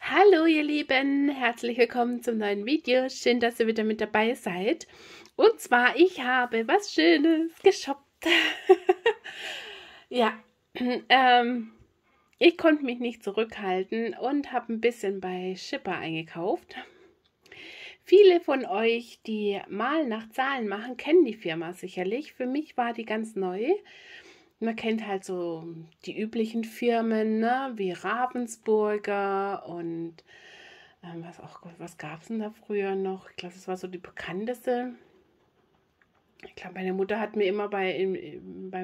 Hallo ihr Lieben, herzlich willkommen zum neuen Video. Schön, dass ihr wieder mit dabei seid. Und zwar, ich habe was Schönes geshoppt. Ja, ich konnte mich nicht zurückhalten und habe ein bisschen bei Schipper eingekauft. Viele von euch, die mal nach Zahlen machen, kennen die Firma sicherlich. Für mich war die ganz neu. Man kennt halt so die üblichen Firmen, ne, wie Ravensburger und was gab es denn da früher noch? Ich glaube, das war so die bekannteste. Ich glaube, meine Mutter hat mir immer bei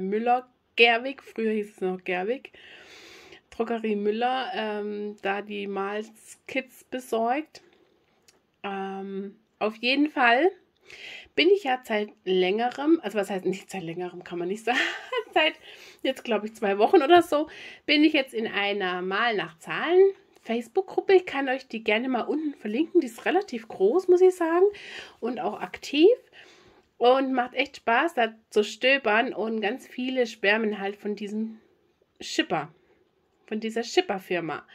Müller Gerwig, früher hieß es noch Gerwig, Drogerie Müller, da die Malskits besorgt. Auf jeden Fall bin ich ja seit längerem, also was heißt nicht seit längerem, kann man nicht sagen, seit jetzt glaube ich 2 Wochen oder so, bin ich jetzt in einer Mal nach Zahlen Facebook-Gruppe. Ich kann euch die gerne mal unten verlinken, die ist relativ groß, muss ich sagen, und auch aktiv und macht echt Spaß, da zu stöbern, und ganz viele schwärmen halt von diesem Schipper, von dieser Schipper-Firma.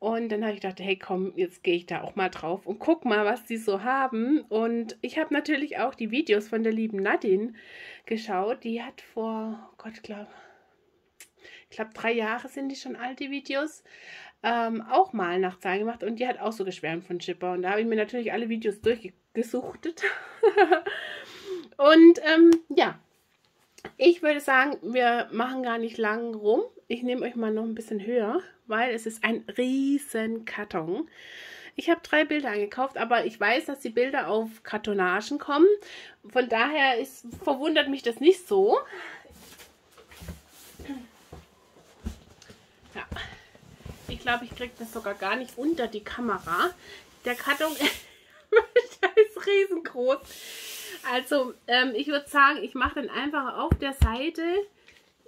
Und dann habe ich gedacht, hey komm, jetzt gehe ich da auch mal drauf und guck mal, was die so haben. Und ich habe natürlich auch die Videos von der lieben Nadine geschaut. Die hat vor, oh Gott, ich glaube 3 Jahre sind die schon alt, die Videos, auch mal nach Zahlen gemacht. Und die hat auch so geschwärmt von Schipper. Und da habe ich mir natürlich alle Videos durchgesuchtet. Und ja, ich würde sagen, wir machen gar nicht lang rum. Ich nehme euch mal noch ein bisschen höher, weil es ist ein riesen Karton. Ich habe 3 Bilder angekauft, aber ich weiß, dass die Bilder auf Kartonagen kommen. Von daher verwundert mich das nicht so. Ja. Ich glaube, ich kriege das sogar gar nicht unter die Kamera. Der Karton ist riesengroß. Also ich würde sagen, ich mache den einfach auf der Seite,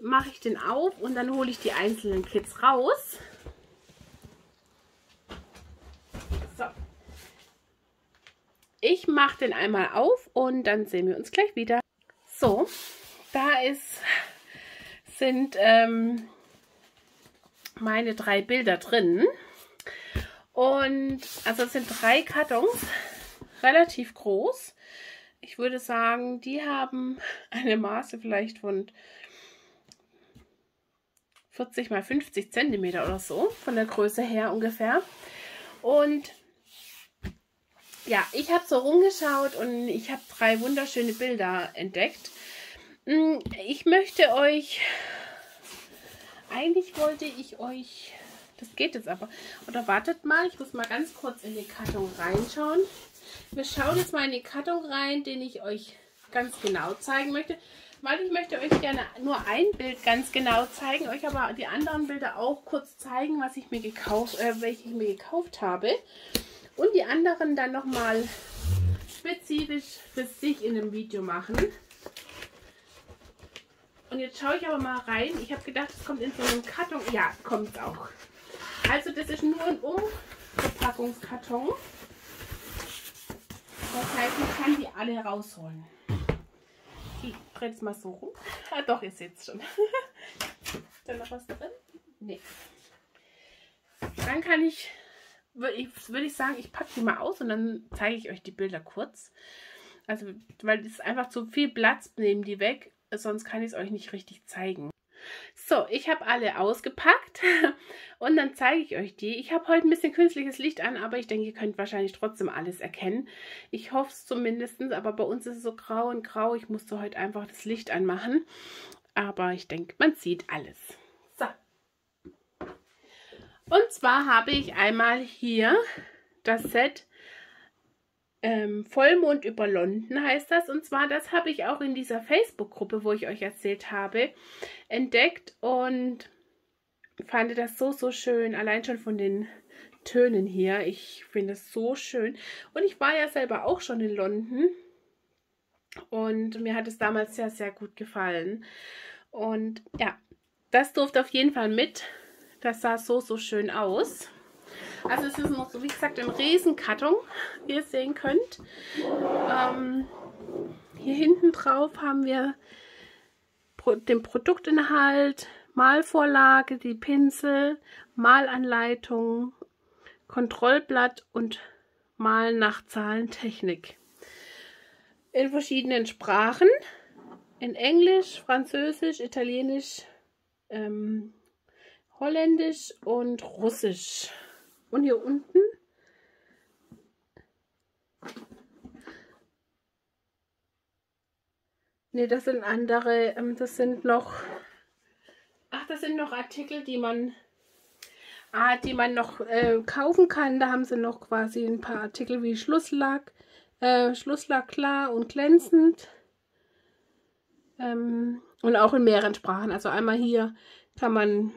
mache ich den auf und dann hole ich die einzelnen Kits raus. So. Ich mache den einmal auf und dann sehen wir uns gleich wieder. So, da sind meine 3 Bilder drin. Und also es sind 3 Kartons, relativ groß. Ich würde sagen, die haben eine Maße vielleicht von 40 mal 50 cm oder so, von der Größe her ungefähr. Und ja, ich habe so rumgeschaut und ich habe 3 wunderschöne Bilder entdeckt. Ich möchte euch, eigentlich wollte ich euch, das geht jetzt aber, oder wartet mal, ich muss mal ganz kurz in den Karton reinschauen. Wir schauen jetzt mal in den Karton rein, den ich euch ganz genau zeigen möchte. Weil ich möchte euch gerne nur ein Bild ganz genau zeigen, euch aber die anderen Bilder auch kurz zeigen, was ich mir gekauft, welche ich mir gekauft habe. Und die anderen dann nochmal spezifisch für sich in einem Video machen. Und jetzt schaue ich aber mal rein. Ich habe gedacht, es kommt in so einem Karton. Ja, kommt es auch. Also das ist nur ein Umverpackungskarton. Das heißt, ich kann die alle rausholen. Ich drehe es mal so rum. Ah doch, ihr seht es schon. Ist da noch was drin? Nee. Dann kann ich, würde ich sagen, ich packe die mal aus und dann zeige ich euch die Bilder kurz. Also, weil es einfach zu viel Platz, nehmen die weg, sonst kann ich es euch nicht richtig zeigen. So, ich habe alle ausgepackt und dann zeige ich euch die. Ich habe heute ein bisschen künstliches Licht an, aber ich denke, ihr könnt wahrscheinlich trotzdem alles erkennen. Ich hoffe es zumindest, aber bei uns ist es so grau und grau. Ich musste heute einfach das Licht anmachen, aber ich denke, man sieht alles. So. Und zwar habe ich einmal hier das Set Vollmond über London heißt das, und zwar das habe ich auch in dieser Facebook-Gruppe, wo ich euch erzählt habe, entdeckt und fand das so, so schön, allein schon von den Tönen hier, ich finde es so schön, und ich war ja selber auch schon in London und mir hat es damals sehr, sehr gut gefallen, und ja, das durfte auf jeden Fall mit, das sah so, so schön aus. Also es ist noch so, wie gesagt, ein Riesenkarton, wie ihr sehen könnt. Hier hinten drauf haben wir den Produktinhalt, Malvorlage, die Pinsel, Malanleitung, Kontrollblatt und Malen nach Zahlentechnik. In verschiedenen Sprachen, in Englisch, Französisch, Italienisch, Holländisch und Russisch. Und hier unten das sind andere, das sind noch Artikel, die man noch kaufen kann. Da haben sie noch quasi ein paar Artikel wie Schlusslack, Schlusslack klar und glänzend. Und auch in mehreren Sprachen. Also einmal hier kann man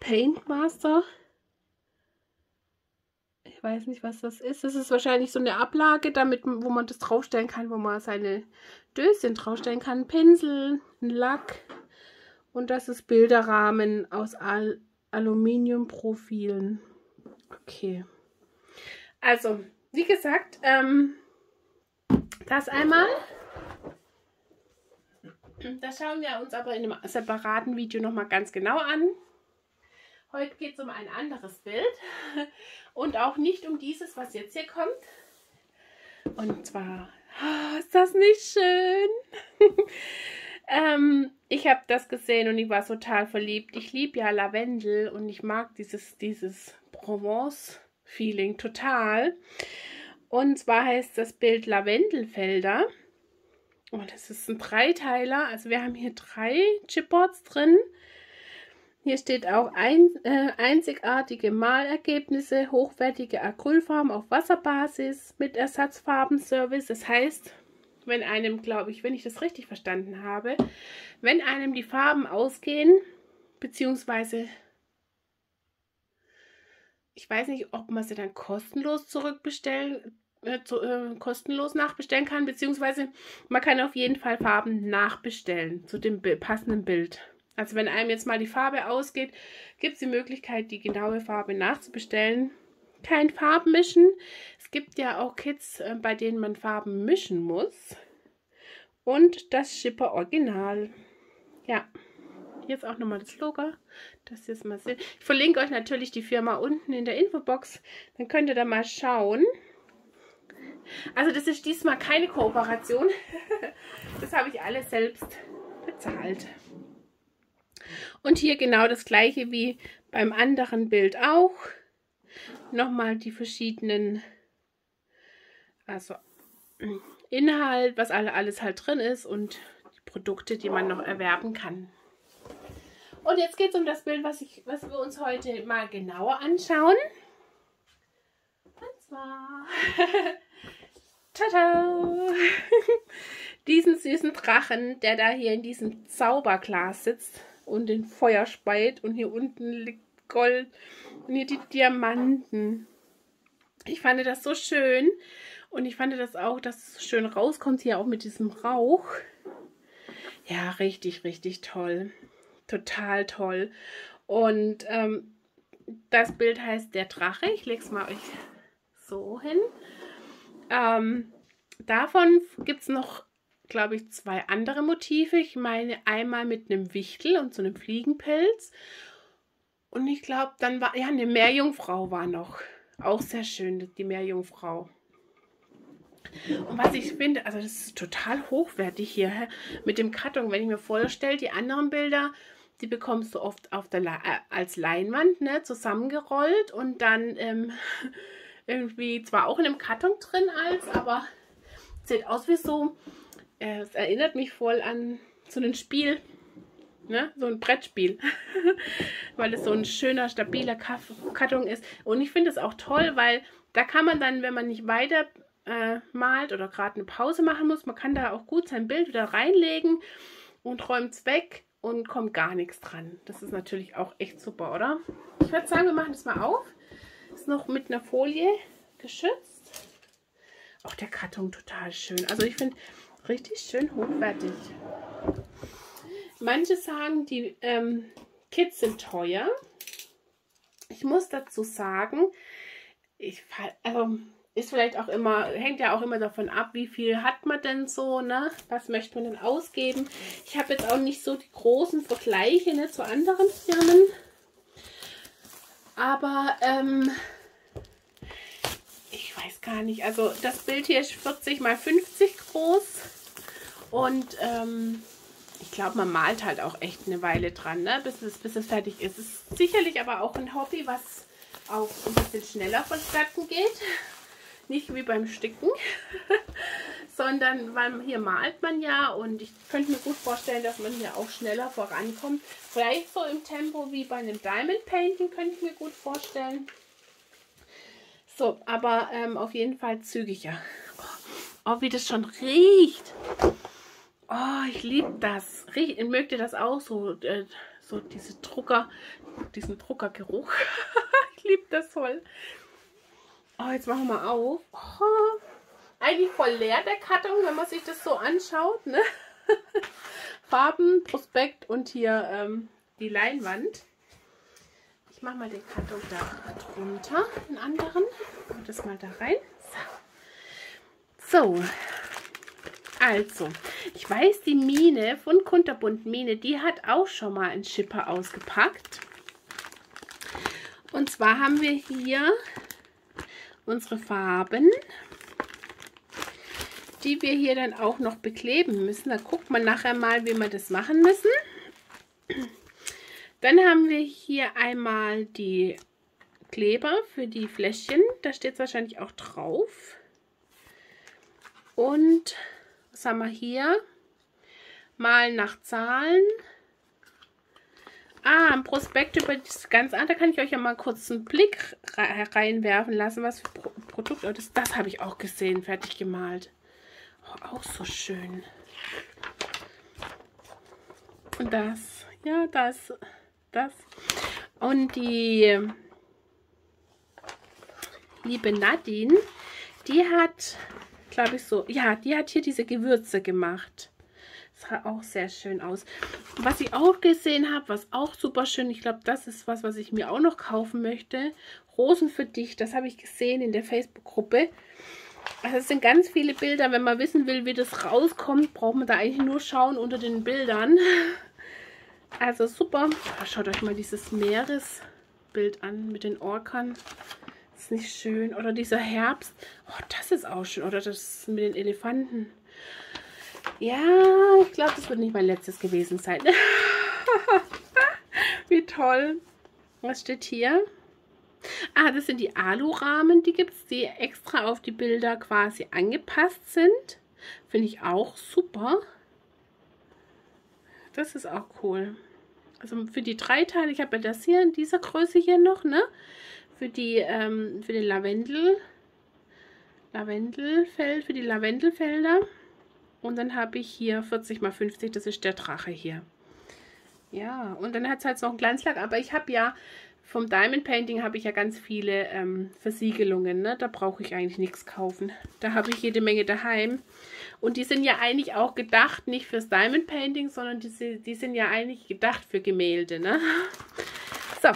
Paintmaster. Ich weiß nicht, was das ist. Das ist wahrscheinlich so eine Ablage, damit, wo man das draufstellen kann, wo man seine Döschen draufstellen kann. Pinsel, ein Lack. Und das ist Bilderrahmen aus Aluminiumprofilen. Okay. Also, wie gesagt, das einmal. Das schauen wir uns aber in einem separaten Video nochmal ganz genau an. Heute geht es um ein anderes Bild und auch nicht um dieses, was jetzt hier kommt. Und zwar, oh, ist das nicht schön? Ich habe das gesehen und ich war total verliebt. Ich liebe ja Lavendel und ich mag dieses Provence-Feeling total. Und zwar heißt das Bild Lavendelfelder. Und das ist ein Dreiteiler. Also wir haben hier 3 Chipboards drin. Hier steht auch einzigartige Malergebnisse, hochwertige Acrylfarben auf Wasserbasis mit Ersatzfarbenservice. Das heißt, wenn einem, glaube ich, wenn ich das richtig verstanden habe, wenn einem die Farben ausgehen, beziehungsweise ich weiß nicht, ob man sie dann kostenlos zurückbestellen, kostenlos nachbestellen kann, beziehungsweise man kann auf jeden Fall Farben nachbestellen zu dem passenden Bild. Also wenn einem jetzt mal die Farbe ausgeht, gibt es die Möglichkeit, die genaue Farbe nachzubestellen. Kein Farbmischen. Es gibt ja auch Kits, bei denen man Farben mischen muss. Und das Schipper Original. Ja. Jetzt auch nochmal das Logo, dass ihr es mal seht. Ich verlinke euch natürlich die Firma unten in der Infobox. Dann könnt ihr da mal schauen. Also das ist diesmal keine Kooperation. Das habe ich alles selbst bezahlt. Und hier genau das gleiche wie beim anderen Bild auch. Nochmal die verschiedenen, also Inhalt, was alles halt drin ist und die Produkte, die man noch erwerben kann. Und jetzt geht es um das Bild, was wir uns heute mal genauer anschauen. Und zwar tada! Diesen süßen Drachen, der da hier in diesem Zauberglas sitzt und den Feuer speit. Und hier unten liegt Gold und hier die Diamanten. Ich fand das so schön. Und ich fand das auch, dass es so schön rauskommt, hier auch mit diesem Rauch. Ja, richtig, richtig toll. Total toll. Und das Bild heißt Der Drache. Ich lege es mal euch so hin. Davon gibt es noch, glaube ich, 2 andere Motive. Ich meine einmal mit einem Wichtel und so einem Fliegenpilz. Und ich glaube, dann war, ja, eine Meerjungfrau war noch. Auch sehr schön, die Meerjungfrau. Und was ich finde, also das ist total hochwertig hier mit dem Karton. Wenn ich mir vorstelle, die anderen Bilder, die bekommst du oft auf der als Leinwand, ne, zusammengerollt und dann irgendwie zwar auch in einem Karton drin aber sieht aus wie so, es erinnert mich voll an so ein Spiel, ne, so ein Brettspiel, weil es so ein schöner, stabiler Karton ist. Und ich finde es auch toll, weil da kann man dann, wenn man nicht weiter malt oder gerade eine Pause machen muss, man kann da auch gut sein Bild wieder reinlegen und räumt es weg und kommt gar nichts dran. Das ist natürlich auch echt super, oder? Ich würde sagen, wir machen das mal auf. Ist noch mit einer Folie geschützt. Auch der Karton total schön. Also ich finde, richtig schön hochwertig. Manche sagen, die Kits sind teuer. Ich muss dazu sagen, ist vielleicht auch immer, hängt ja auch immer davon ab, wie viel hat man denn so, ne? Was möchte man denn ausgeben? Ich habe jetzt auch nicht so die großen Vergleiche, ne, zu anderen Firmen. aber ich weiß gar nicht, also das Bild hier ist 40 x 50 groß und ich glaube, man malt halt auch echt eine Weile dran, ne? bis es fertig ist. Es ist sicherlich aber auch ein Hobby, was auch ein bisschen schneller vonstatten geht. Nicht wie beim Sticken, sondern weil hier malt man ja, und ich könnte mir gut vorstellen, dass man hier auch schneller vorankommt. Vielleicht so im Tempo wie bei einem Diamond Painting, könnte ich mir gut vorstellen. So, aber auf jeden Fall zügiger. Oh, wie das schon riecht. Oh, ich liebe das. Mögt ihr das auch so? So diesen Druckergeruch. Ich liebe das voll. Oh, jetzt machen wir mal auf. Oh, eigentlich voll leer der Karton, wenn man sich das so anschaut, ne? Farben, Prospekt und hier die Leinwand. Ich mache mal den Karton da drunter, den anderen. Und das mal da rein. So. Also, ich weiß, die Mine von Kunterbunt Mine, die hat auch schon mal einen Schipper ausgepackt. Und zwar haben wir hier unsere Farben, die wir hier dann auch noch bekleben müssen. Da guckt man nachher mal, wie wir das machen müssen. Dann haben wir hier einmal die Kleber für die Fläschchen. Da steht es wahrscheinlich auch drauf. Und was haben wir hier? Malen nach Zahlen. Ah, ein Prospekt über das ganze. Da kann ich euch ja mal kurz einen Blick reinwerfen lassen, was für Produkt. Oh, das habe ich auch gesehen, fertig gemalt. Oh, auch so schön. Und das, ja, das. Und die liebe Nadine, die hat, glaube ich, so, ja, die hat hier diese Gewürze gemacht. Sah auch sehr schön aus. Was ich auch gesehen habe, was auch super schön, ich glaube, das ist was ich mir auch noch kaufen möchte. Rosen für dich, das habe ich gesehen in der Facebook-Gruppe. Also es sind ganz viele Bilder. Wenn man wissen will, wie das rauskommt, braucht man da eigentlich nur schauen unter den Bildern. Also super. Schaut euch mal dieses Meeresbild an mit den Orkern. Ist nicht schön? Oder dieser Herbst. Oh, das ist auch schön. Oder das mit den Elefanten. Ja, ich glaube, das wird nicht mein letztes gewesen sein. Wie toll. Was steht hier? Ah, das sind die Alurahmen, die gibt es, die extra auf die Bilder quasi angepasst sind. Finde ich auch super. Das ist auch cool. Also für die drei Teile, ich habe ja das hier in dieser Größe hier noch, ne? Für den Lavendelfeld, für die Lavendelfelder. Und dann habe ich hier 40 x 50, das ist der Drache hier. Ja, und dann hat es halt noch einen Glanzlack. Aber ich habe ja, vom Diamond Painting habe ich ja ganz viele Versiegelungen. Ne? Da brauche ich eigentlich nichts kaufen. Da habe ich jede Menge daheim. Und die sind ja eigentlich auch gedacht, nicht fürs Diamond Painting, sondern die sind ja eigentlich gedacht für Gemälde. Ne? So,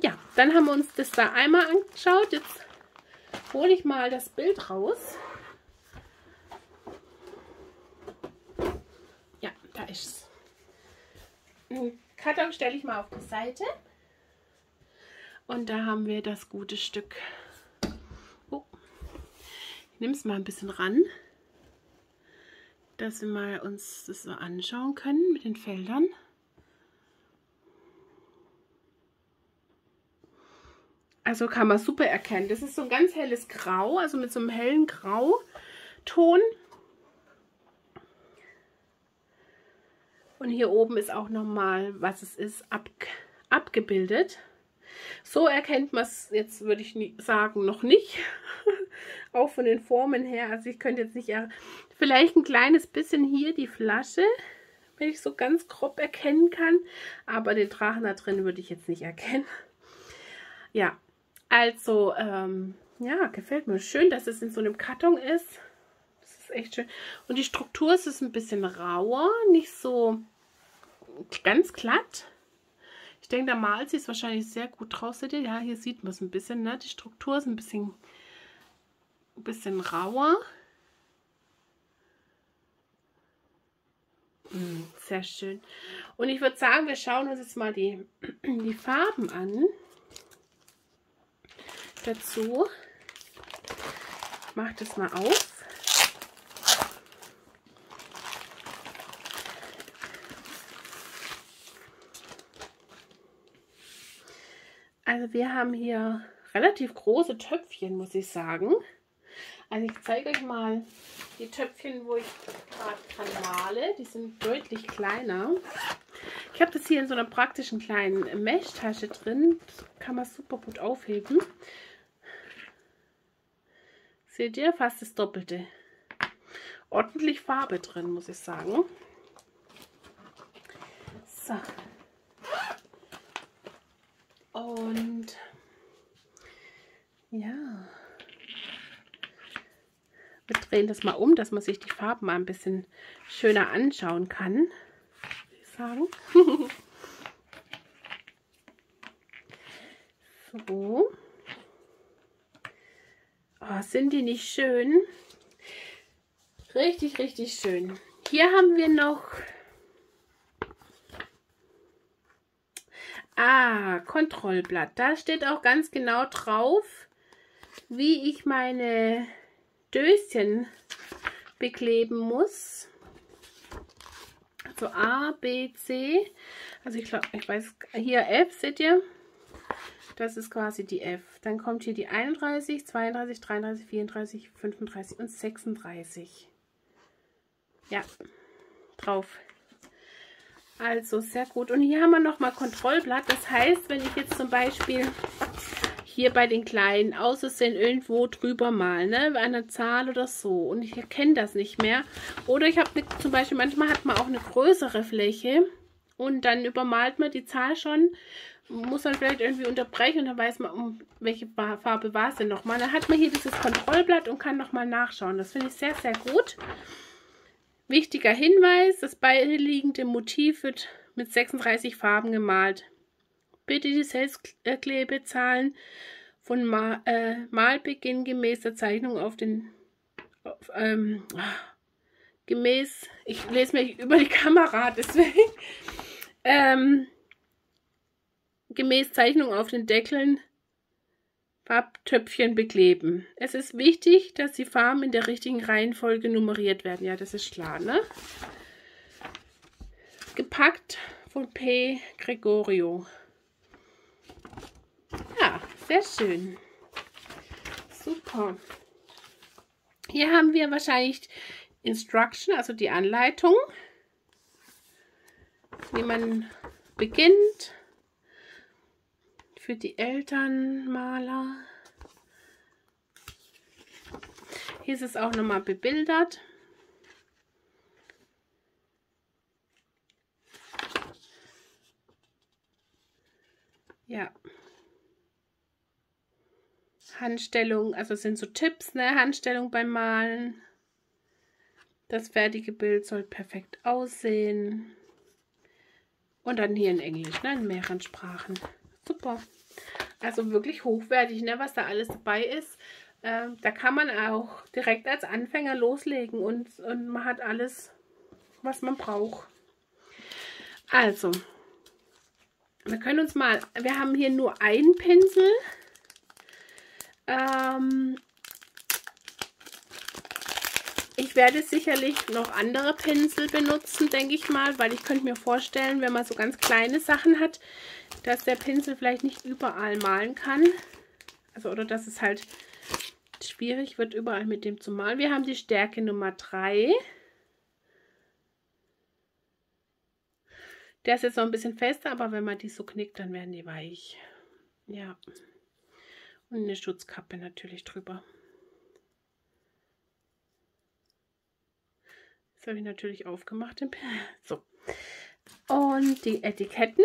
ja, dann haben wir uns das da einmal angeschaut. Jetzt hole ich mal das Bild raus. Da ist es. Den Karton stelle ich mal auf die Seite. Und da haben wir das gute Stück. Oh. Ich nehme es mal ein bisschen ran, dass wir mal uns das so anschauen können mit den Feldern. Also kann man super erkennen. Das ist so ein ganz helles Grau, also mit so einem hellen Grauton. Und hier oben ist auch nochmal, was es ist, abgebildet. So erkennt man es jetzt, würde ich sagen, noch nicht. Auch von den Formen her. Also ich könnte jetzt nicht, vielleicht ein kleines bisschen hier die Flasche, wenn ich so ganz grob erkennen kann. Aber den Drachen da drin würde ich jetzt nicht erkennen. Ja, also, ja, gefällt mir. Schön, dass es in so einem Karton ist. Echt schön. Und die Struktur ist ein bisschen rauer, nicht so ganz glatt. Ich denke, da malt sie es wahrscheinlich sehr gut draus. Seht ihr? Ja, hier sieht man es ein bisschen, ne? Die Struktur ist ein bisschen rauer. Sehr schön. Und ich würde sagen, wir schauen uns jetzt mal die Farben an. dazu. Ich mache das mal auf. Also wir haben hier relativ große Töpfchen, muss ich sagen. Also ich zeige euch mal die Töpfchen, wo ich gerade dran male. Die sind deutlich kleiner. Ich habe das hier in so einer praktischen kleinen Mesh-Tasche drin. Das kann man super gut aufheben. Seht ihr? Fast das Doppelte. Ordentlich Farbe drin, muss ich sagen. So. Und ja, wir drehen das mal um, dass man sich die Farben mal ein bisschen schöner anschauen kann, würde ich sagen. So. Oh, sind die nicht schön? Richtig, richtig schön. Hier haben wir noch... Ah, Kontrollblatt. Da steht auch ganz genau drauf, wie ich meine Döschen bekleben muss. Also A, B, C. Also ich glaube, ich weiß, hier F, seht ihr? Das ist quasi die F. Dann kommt hier die 31, 32, 33, 34, 35 und 36. Ja, drauf. Also sehr gut. Und hier haben wir nochmal Kontrollblatt. Das heißt, wenn ich jetzt zum Beispiel hier bei den Kleinen außersehen irgendwo drüber mal, ne, bei einer Zahl oder so, und ich erkenne das nicht mehr. Oder ich habe zum Beispiel, manchmal hat man auch eine größere Fläche und dann übermalt man die Zahl schon, muss dann vielleicht irgendwie unterbrechen und dann weiß man, um welche Farbe war es denn nochmal. Dann hat man hier dieses Kontrollblatt und kann nochmal nachschauen. Das finde ich sehr, sehr gut. Wichtiger Hinweis, das beiliegende Motiv wird mit 36 Farben gemalt. Bitte die Selbstklebezahlen von Malbeginn gemäß der Zeichnung ich lese mich über die Kamera, deswegen, gemäß Zeichnung auf den Deckeln Farbtöpfchen bekleben. Es ist wichtig, dass die Farben in der richtigen Reihenfolge nummeriert werden. Ja, das ist klar, ne? Gepackt von P. Gregorio. Ja, sehr schön. Super. Hier haben wir wahrscheinlich Instruction, also die Anleitung, wie man beginnt. Für die Elternmaler. Hier ist es auch nochmal bebildert. Ja. Handstellung, also sind so Tipps, ne? Handstellung beim Malen. Das fertige Bild soll perfekt aussehen. Und dann hier in Englisch, ne? In mehreren Sprachen. Super. Also wirklich hochwertig, ne, was da alles dabei ist. Da kann man auch direkt als Anfänger loslegen und man hat alles, was man braucht. Also, wir haben hier nur einen Pinsel. Ich werde sicherlich noch andere Pinsel benutzen, denke ich mal, weil ich könnte mir vorstellen, wenn man so ganz kleine Sachen hat, dass der Pinsel vielleicht nicht überall malen kann. Also, oder dass es halt schwierig wird, überall mit dem zu malen. Wir haben die Stärke Nummer 3. Der ist jetzt noch ein bisschen fester, aber wenn man die so knickt, dann werden die weich. Ja. Und eine Schutzkappe natürlich drüber. Das habe ich natürlich aufgemacht. So. Und die Etiketten.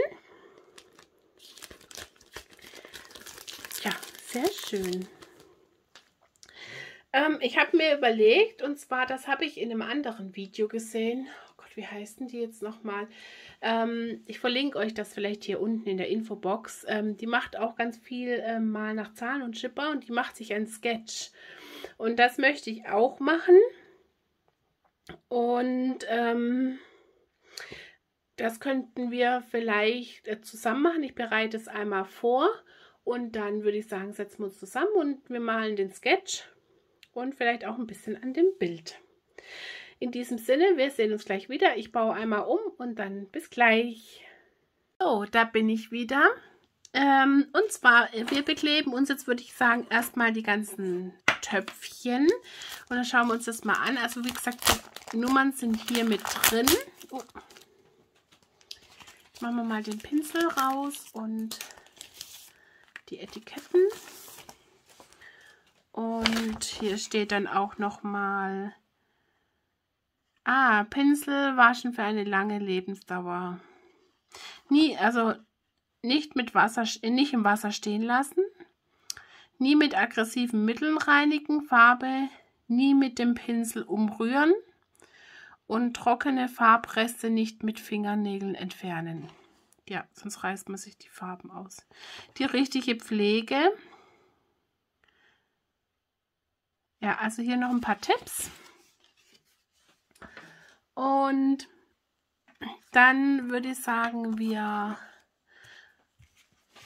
Ja, sehr schön. Ich habe mir überlegt, und zwar, das habe ich in einem anderen Video gesehen. Oh Gott, wie heißen die jetzt nochmal? Ich verlinke euch das vielleicht hier unten in der Infobox. Die macht auch ganz viel mal nach Zahlen und Schipper und die macht sich ein Sketch. Und das möchte ich auch machen. Und das könnten wir vielleicht zusammen machen. Ich bereite es einmal vor. Und dann würde ich sagen, setzen wir uns zusammen und wir malen den Sketch und vielleicht auch ein bisschen an dem Bild. In diesem Sinne, wir sehen uns gleich wieder. Ich baue einmal um und dann bis gleich. So, da bin ich wieder. Und zwar, wir bekleben uns jetzt, würde ich sagen, erstmal die ganzen Töpfchen. Und dann schauen wir uns das mal an. Also wie gesagt, die Nummern sind hier mit drin. Oh. Jetzt machen wir mal den Pinsel raus und die Etiketten. Und hier steht dann auch nochmal, Pinsel waschen für eine lange Lebensdauer. Nie, also nicht im Wasser stehen lassen, nie mit aggressiven Mitteln reinigen, Farbe nie mit dem Pinsel umrühren und trockene Farbreste nicht mit Fingernägeln entfernen. Ja, sonst reißt man sich die Farben aus. Die richtige Pflege. Ja, also hier noch ein paar Tipps. Und dann würde ich sagen, wir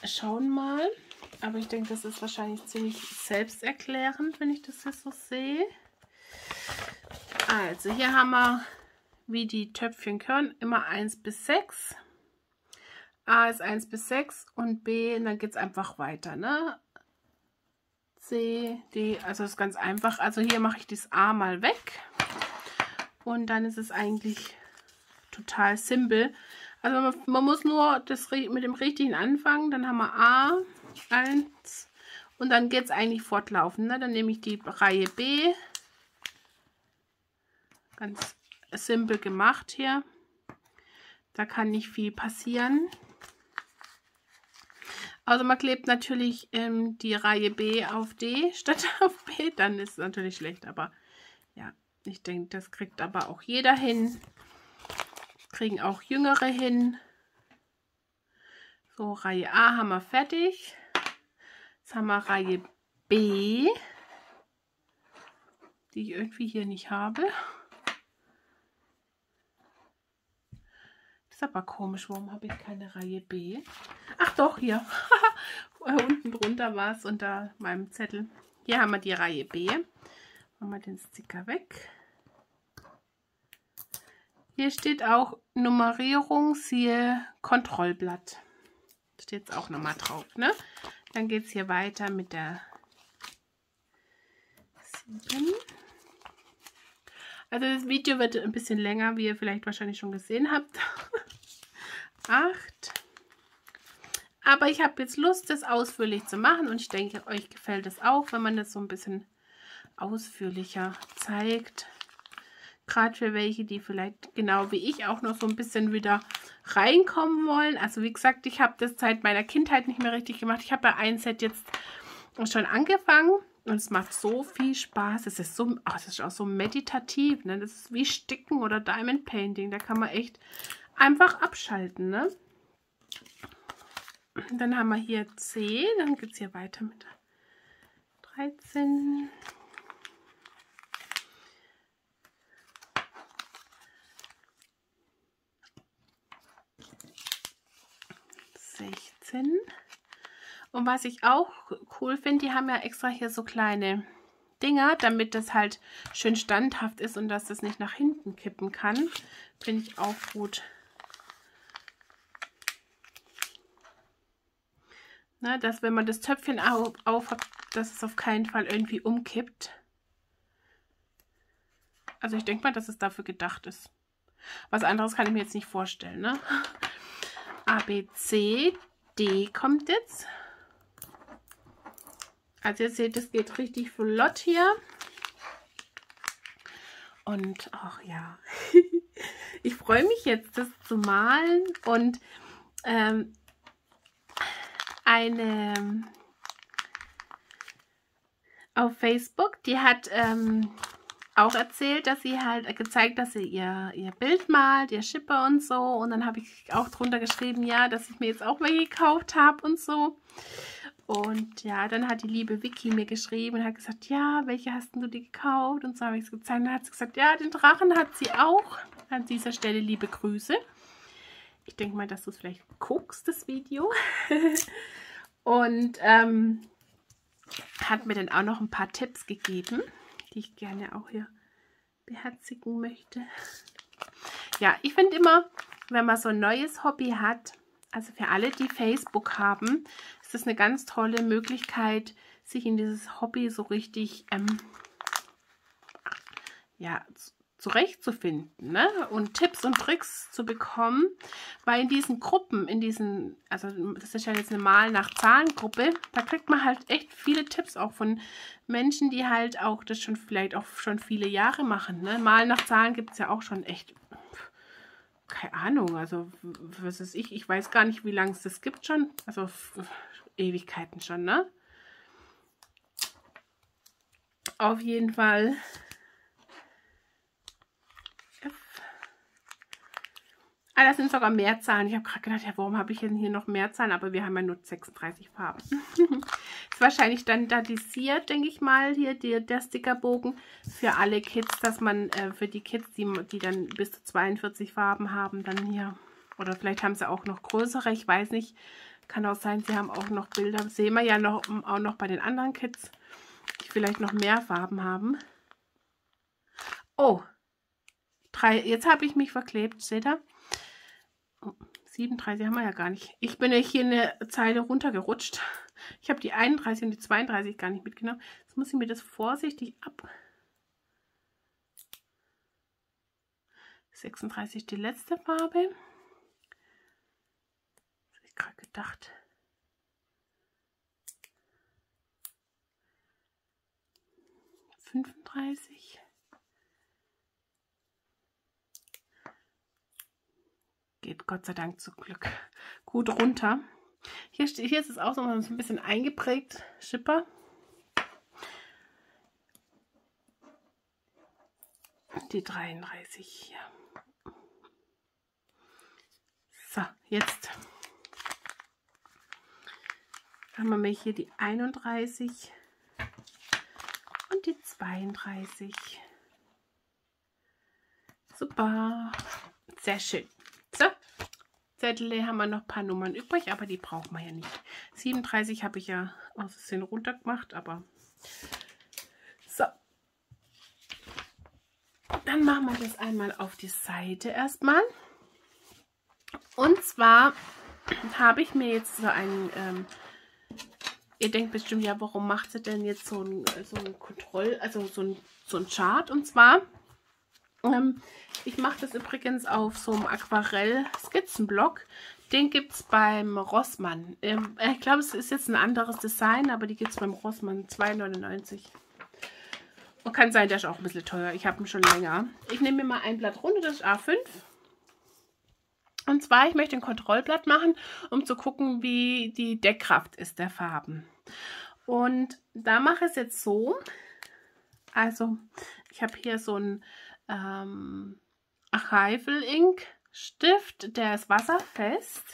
schauen mal. Aber ich denke, das ist wahrscheinlich ziemlich selbsterklärend, wenn ich das hier so sehe. Also hier haben wir, wie die Töpfchen können, immer 1 bis 6. A ist 1 bis 6 und B, und dann geht es einfach weiter, ne? C, D, also das ist ganz einfach. Also hier mache ich das A mal weg. Und dann ist es eigentlich total simpel. Also man muss nur das mit dem richtigen anfangen. Dann haben wir A, 1 und dann geht es eigentlich fortlaufend. Ne? Dann nehme ich die Reihe B. Ganz simpel gemacht hier. Da kann nicht viel passieren. Also man klebt natürlich die Reihe B auf D statt auf B. Dann ist es natürlich schlecht, aber ja. Ich denke, das kriegt aber auch jeder hin. Kriegen auch Jüngere hin. So, Reihe A haben wir fertig. Jetzt haben wir Reihe B, die ich irgendwie hier nicht habe. Das ist aber komisch, warum habe ich keine Reihe B? Ach doch, hier. Unten drunter war es unter meinem Zettel. Hier haben wir die Reihe B. Machen wir den Sticker weg. Hier steht auch Nummerierung, siehe Kontrollblatt. Steht es auch nochmal drauf, ne? Dann geht es hier weiter mit der 7. Also das Video wird ein bisschen länger, wie ihr vielleicht wahrscheinlich schon gesehen habt. 8. Aber ich habe jetzt Lust, das ausführlich zu machen und ich denke, euch gefällt es auch, wenn man das so ein bisschen ausführlicher zeigt. Gerade für welche, die vielleicht genau wie ich auch noch so ein bisschen wieder reinkommen wollen. Also wie gesagt, ich habe das seit meiner Kindheit nicht mehr richtig gemacht. Ich habe bei einem Set jetzt schon angefangen und es macht so viel Spaß. Es ist so, oh, das ist auch so meditativ. Ne? Das ist wie Sticken oder Diamond Painting. Da kann man echt einfach abschalten. Ne? Dann haben wir hier C. Dann geht es hier weiter mit 13. Und was ich auch cool finde, die haben ja extra hier so kleine Dinger, damit das halt schön standhaft ist und dass das nicht nach hinten kippen kann. Finde ich auch gut. Na, dass wenn man das Töpfchen aufhat, dass es auf keinen Fall irgendwie umkippt. Also ich denke mal, dass es dafür gedacht ist. Was anderes kann ich mir jetzt nicht vorstellen, ne? A, B, C, D kommt jetzt. Also ihr seht, es geht richtig flott hier. Und ach ja, ich freue mich jetzt, das zu malen. Und auf Facebook, die hat auch erzählt, dass sie halt gezeigt, dass sie ihr Bild malt, ihr Schipper und so. Und dann habe ich auch drunter geschrieben, ja, dass ich mir jetzt auch welche gekauft habe und so. Und ja, dann hat die liebe Vicky mir geschrieben und hat gesagt, ja, welche hast denn du dir gekauft? Und so habe ich es gezeigt. Und dann hat sie gesagt, ja, den Drachen hat sie auch. An dieser Stelle liebe Grüße. Ich denke mal, dass du es vielleicht guckst, das Video. und hat mir dann auch noch ein paar Tipps gegeben, die ich gerne auch hier beherzigen möchte. Ja, ich finde immer, wenn man so ein neues Hobby hat, also für alle, die Facebook haben, ist das eine ganz tolle Möglichkeit, sich in dieses Hobby so richtig ja, zurechtzufinden, ne? Und Tipps und Tricks zu bekommen, weil in diesen Gruppen, in diesen, also das ist ja jetzt eine Mal nach Zahlen-Gruppe, da kriegt man halt echt viele Tipps auch von Menschen, die halt auch das schon vielleicht auch schon viele Jahre machen, ne? Mal nach Zahlen gibt es ja auch schon echt, keine Ahnung, also was ist ich weiß gar nicht, wie lange es das gibt schon, also Ewigkeiten schon, ne? Auf jeden Fall das sind sogar mehr Zahlen. Ich habe gerade gedacht, ja, warum habe ich denn hier noch mehr Zahlen? Aber wir haben ja nur 36 Farben. Ist wahrscheinlich standardisiert, denke ich mal, hier der Stickerbogen für alle Kids, dass man für die Kids, die dann bis zu 42 Farben haben, dann hier, oder vielleicht haben sie auch noch größere, ich weiß nicht. Kann auch sein, sie haben auch noch Bilder. Das sehen wir ja noch, auch noch bei den anderen Kids, die vielleicht noch mehr Farben haben. Oh, drei, jetzt habe ich mich verklebt, seht ihr? 37 haben wir ja gar nicht. Ich bin ja hier eine Zeile runtergerutscht. Ich habe die 31 und die 32 gar nicht mitgenommen. Jetzt muss ich mir das vorsichtig ab. 36 die letzte Farbe. Das habe ich gerade gedacht. Geht Gott sei Dank zum Glück gut runter. Hier ist es auch so ein bisschen eingeprägt, Schipper. Die 33 hier. So, jetzt haben wir hier die 31 und die 32. Super, sehr schön. Zettel haben wir noch ein paar Nummern übrig, aber die brauchen wir ja nicht. 37 habe ich ja aus Versehen runter gemacht, aber so. Dann machen wir das einmal auf die Seite erstmal. Und zwar habe ich mir jetzt so einen, ihr denkt bestimmt, ja, warum macht sie denn jetzt so einen Chart? Und zwar ich mache das übrigens auf so einem Aquarell-Skizzenblock. Den gibt es beim Rossmann. Ich glaube, es ist jetzt ein anderes Design, aber die gibt es beim Rossmann, 2,99. Und kann sein, der ist auch ein bisschen teuer. Ich habe ihn schon länger. Ich nehme mir mal ein Blatt runter, das ist A5. Und zwar, ich möchte ein Kontrollblatt machen, um zu gucken, wie die Deckkraft ist der Farben. Und da mache ich es jetzt so. Also, ich habe hier so ein Archival Ink Stift, der ist wasserfest,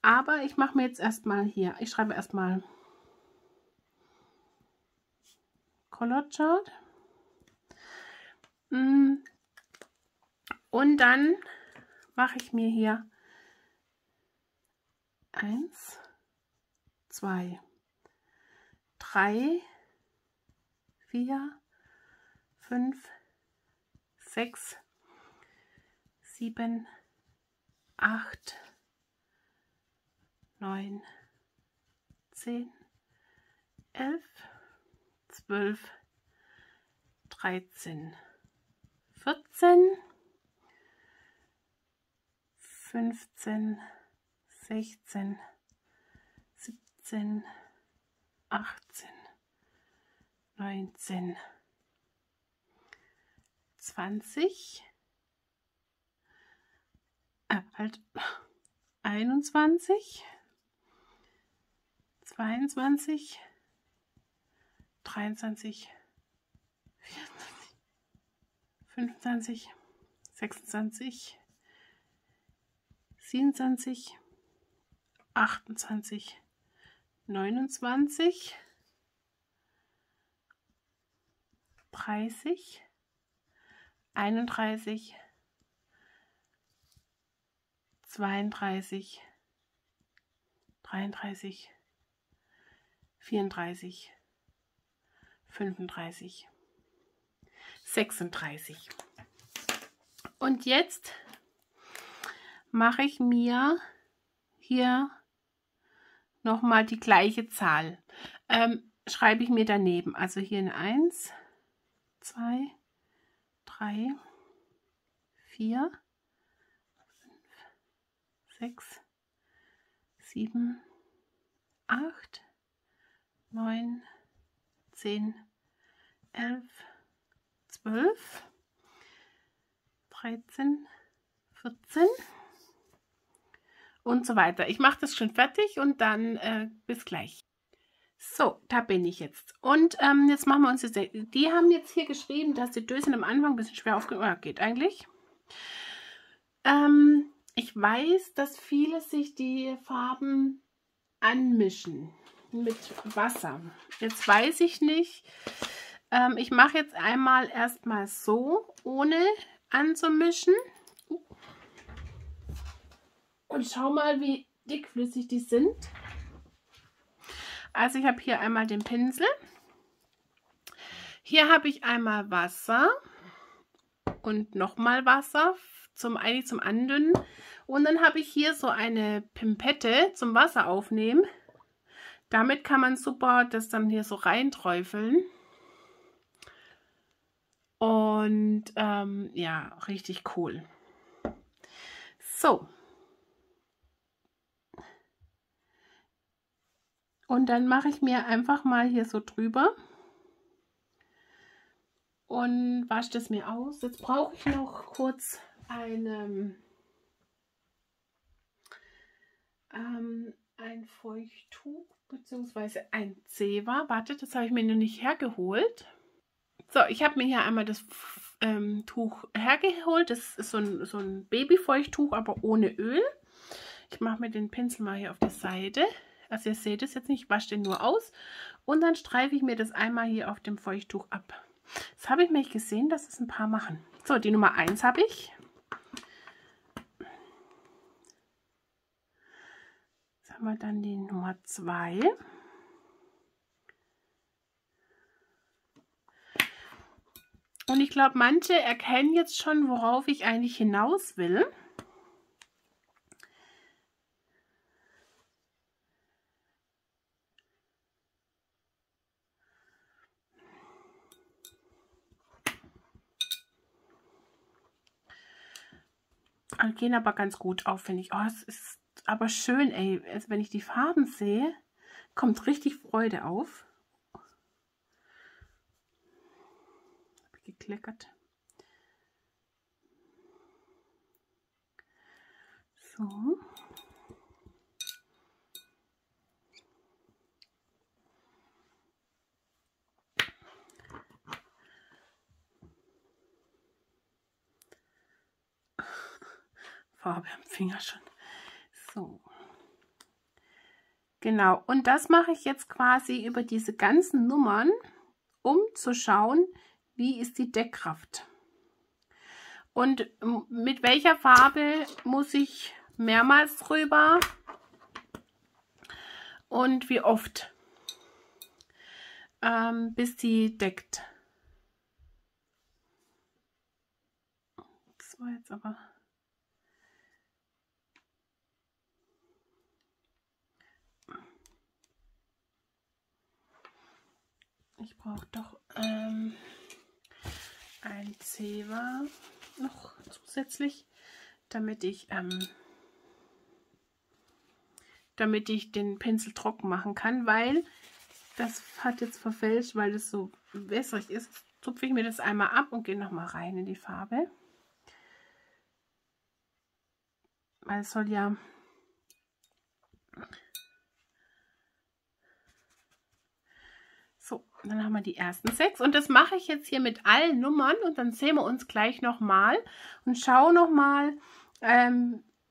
aber ich mache mir jetzt erstmal hier, ich schreibe erstmal Color Chart und dann mache ich mir hier 1, 2, 3, 4, 5, 6, 7, 8, 9, 10, 11, 12, 13, 14, 15, 16, 17, 18, 19, 20, halt 21, 22, 23, 24, 25, 26, 27, 28, 29, 30, 31, 32, 33, 34, 35, 36. Und jetzt mache ich mir hier nochmal die gleiche Zahl. Schreibe ich mir daneben. Also hier eine 1, 2, 3, 4, 5, 6, 7, 8, 9, 10, 11, 12, 13, 14 und so weiter. Ich mache das schon fertig und dann bis gleich. So, da bin ich jetzt. Und jetzt machen wir uns jetzt... Die haben jetzt hier geschrieben, dass die Döschen am Anfang ein bisschen schwer aufgenommen... Oh, geht eigentlich. Ich weiß, dass viele sich die Farben anmischen mit Wasser. Jetzt weiß ich nicht. Ich mache jetzt einmal erstmal so, ohne anzumischen. Und schau mal, wie dickflüssig die sind. Also ich habe hier einmal den Pinsel, hier habe ich einmal Wasser und nochmal Wasser, eigentlich zum Andünnen. Und dann habe ich hier so eine Pimpette zum Wasser aufnehmen. Damit kann man super das dann hier so reinträufeln. Und ja, richtig cool. So. Und dann mache ich mir einfach mal hier so drüber und wasche das mir aus. Jetzt brauche ich noch kurz ein Feuchttuch bzw. ein Zewa. Warte, das habe ich mir noch nicht hergeholt. So, ich habe mir hier einmal das Tuch hergeholt. Das ist so ein Babyfeuchttuch, aber ohne Öl. Ich mache mir den Pinsel mal hier auf die Seite. Also ihr seht es jetzt nicht, ich wasche den nur aus und dann streife ich mir das einmal hier auf dem Feuchttuch ab. Das habe ich mir gesehen, dass es ein paar machen. So, die Nummer 1 habe ich. Jetzt haben wir dann die Nummer 2. Und ich glaube, manche erkennen jetzt schon, worauf ich eigentlich hinaus will. Gehen aber ganz gut auf, finde ich. Oh, es ist aber schön, ey. Also wenn ich die Farben sehe, kommt richtig Freude auf. Hab ich gekleckert. So. Farbe am Finger schon. So. Genau. Und das mache ich jetzt quasi über diese ganzen Nummern, um zu schauen, wie ist die Deckkraft. Und mit welcher Farbe muss ich mehrmals drüber und wie oft, bis die deckt. Das war jetzt aber... Ich brauche doch ein Zewa noch zusätzlich, damit ich den Pinsel trocken machen kann, weil das hat jetzt verfälscht, weil es so wässrig ist. Jetzt tupfe ich mir das einmal ab und gehe nochmal rein in die Farbe. Weil es soll ja... So, dann haben wir die ersten 6 und das mache ich jetzt hier mit allen Nummern und dann sehen wir uns gleich nochmal und schauen nochmal,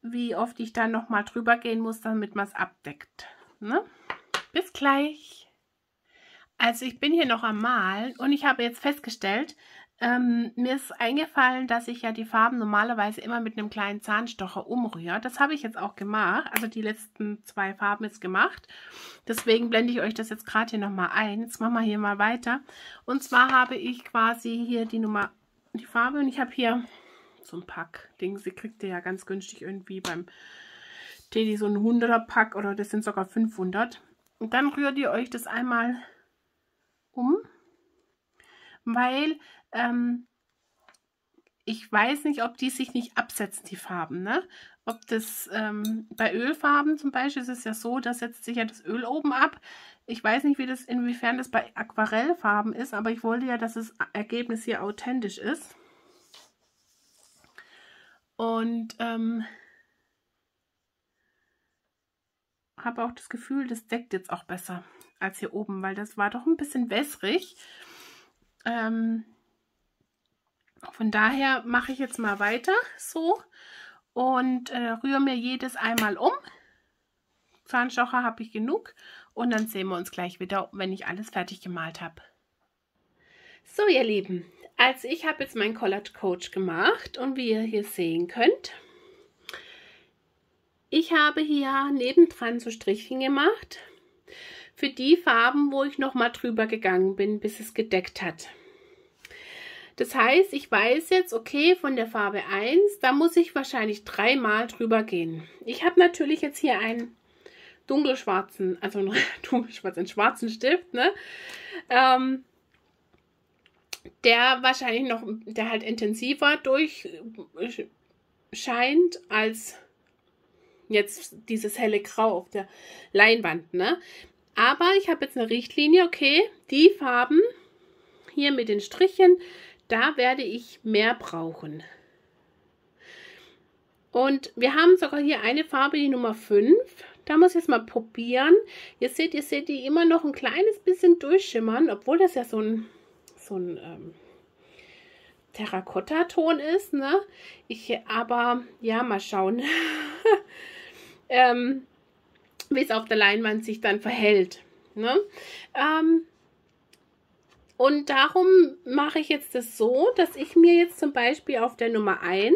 wie oft ich dann nochmal drüber gehen muss, damit man es abdeckt. Ne? Bis gleich! Also ich bin hier noch am Malen und ich habe jetzt festgestellt, Mir ist eingefallen, dass ich ja die Farben normalerweise immer mit einem kleinen Zahnstocher umrühre. Das habe ich jetzt auch gemacht, also die letzten zwei Farben jetzt gemacht. Deswegen blende ich euch das jetzt gerade hier nochmal ein. Jetzt machen wir hier mal weiter. Und zwar habe ich quasi hier die Farbe und ich habe hier so ein Pack-Ding. Sie kriegt ihr ja ganz günstig irgendwie beim Teddy so ein 100er-Pack oder das sind sogar 500. Und dann rührt ihr euch das einmal um, weil ich weiß nicht, ob die sich nicht absetzen, die Farben, ne? Ob das bei Ölfarben zum Beispiel ist es ja so, da setzt sich ja das Öl oben ab. Ich weiß nicht, wie das, inwiefern das bei Aquarellfarben ist, aber ich wollte ja, dass das Ergebnis hier authentisch ist. Und habe auch das Gefühl, das deckt jetzt auch besser als hier oben, weil das war doch ein bisschen wässrig. Von daher mache ich jetzt mal weiter so und rühre mir jedes einmal um. Zahnstocher habe ich genug und dann sehen wir uns gleich wieder, wenn ich alles fertig gemalt habe. So ihr Lieben, also ich habe jetzt meinen Collared Coach gemacht und wie ihr hier sehen könnt, ich habe hier nebendran so Strichchen gemacht für die Farben, wo ich nochmal drüber gegangen bin, bis es gedeckt hat. Das heißt, ich weiß jetzt, okay, von der Farbe 1, da muss ich wahrscheinlich dreimal drüber gehen. Ich habe natürlich jetzt hier einen dunkelschwarzen, also einen schwarzen Stift, ne? Der wahrscheinlich noch, der halt intensiver durchscheint als jetzt dieses helle Grau auf der Leinwand, ne? Aber ich habe jetzt eine Richtlinie, okay, die Farben hier mit den Strichen, da werde ich mehr brauchen. Und wir haben sogar hier eine Farbe, die Nummer 5. Da muss ich jetzt mal probieren. Ihr seht die immer noch ein kleines bisschen durchschimmern, obwohl das ja so ein Terrakotta-Ton ist, ne? Aber, ja, mal schauen, wie es auf der Leinwand sich dann verhält, ne? Und darum mache ich jetzt das so, dass ich mir jetzt zum Beispiel auf der Nummer 1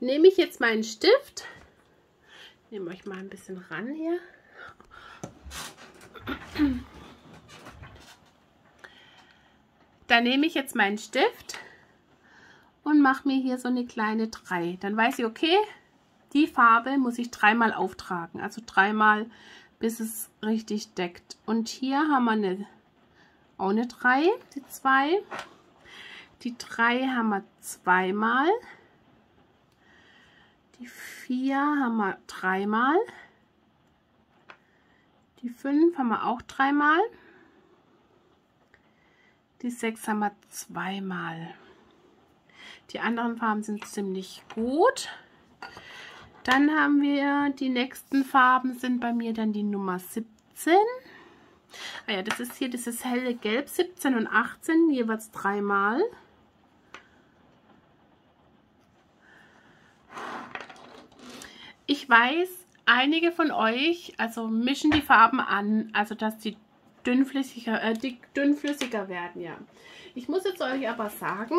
nehme ich jetzt meinen Stift, nehme euch mal ein bisschen ran hier, da nehme ich jetzt meinen Stift und mache mir hier so eine kleine 3, dann weiß ich, okay, die Farbe muss ich dreimal auftragen, also dreimal, bis es richtig deckt. Und hier haben wir auch eine 3, die 2. Die 3 haben wir zweimal. Die 4 haben wir dreimal. Die 5 haben wir auch dreimal. Die 6 haben wir zweimal. Die anderen Farben sind ziemlich gut. Dann haben wir, die nächsten Farben sind bei mir dann die Nummer 17. Ah ja, das ist hier dieses helle Gelb, 17 und 18, jeweils dreimal. Ich weiß, einige von euch, also mischen die Farben an, also dass die dünnflüssiger werden, ja. Ich muss jetzt euch aber sagen,